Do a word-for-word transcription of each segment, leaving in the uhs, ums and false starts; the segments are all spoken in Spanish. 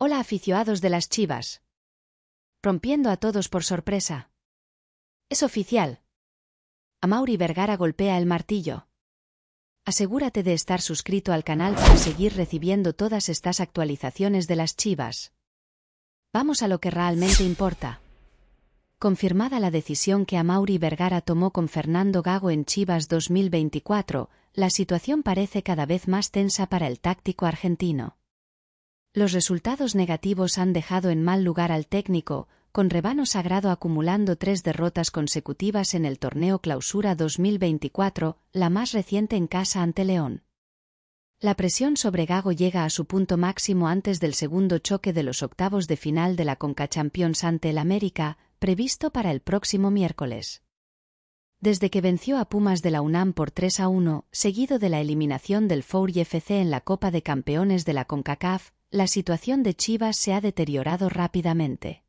Hola aficionados de las Chivas. Rompiendo a todos por sorpresa. Es oficial. Amaury Vergara golpea el martillo. Asegúrate de estar suscrito al canal para seguir recibiendo todas estas actualizaciones de las Chivas. Vamos a lo que realmente importa. Confirmada la decisión que Amaury Vergara tomó con Fernando Gago en Chivas dos mil veinticuatro, la situación parece cada vez más tensa para el táctico argentino. Los resultados negativos han dejado en mal lugar al técnico, con Rebaño Sagrado acumulando tres derrotas consecutivas en el torneo Clausura dos mil veinticuatro, la más reciente en casa ante León. La presión sobre Gago llega a su punto máximo antes del segundo choque de los octavos de final de la Conca Champions ante el América, previsto para el próximo miércoles. Desde que venció a Pumas de la UNAM por tres a uno, seguido de la eliminación del Forge F C en la Copa de Campeones de la CONCACAF, la situación de Chivas se ha deteriorado rápidamente.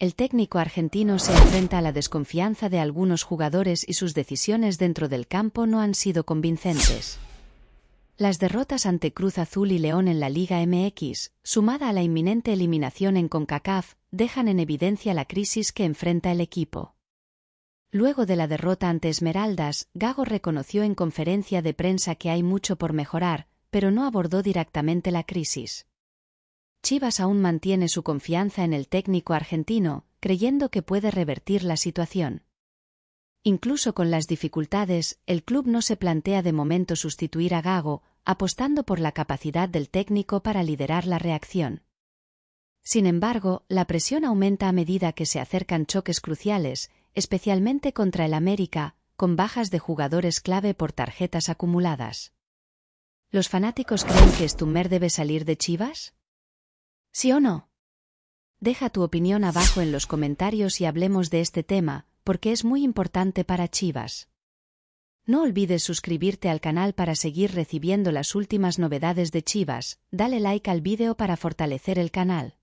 El técnico argentino se enfrenta a la desconfianza de algunos jugadores y sus decisiones dentro del campo no han sido convincentes. Las derrotas ante Cruz Azul y León en la Liga M X, sumada a la inminente eliminación en CONCACAF, dejan en evidencia la crisis que enfrenta el equipo. Luego de la derrota ante Esmeraldas, Gago reconoció en conferencia de prensa que hay mucho por mejorar, pero no abordó directamente la crisis. Chivas aún mantiene su confianza en el técnico argentino, creyendo que puede revertir la situación. Incluso con las dificultades, el club no se plantea de momento sustituir a Gago, apostando por la capacidad del técnico para liderar la reacción. Sin embargo, la presión aumenta a medida que se acercan choques cruciales, especialmente contra el América, con bajas de jugadores clave por tarjetas acumuladas. ¿Los fanáticos creen que Stummer debe salir de Chivas? ¿Sí o no? Deja tu opinión abajo en los comentarios y hablemos de este tema, porque es muy importante para Chivas. No olvides suscribirte al canal para seguir recibiendo las últimas novedades de Chivas, dale like al vídeo para fortalecer el canal.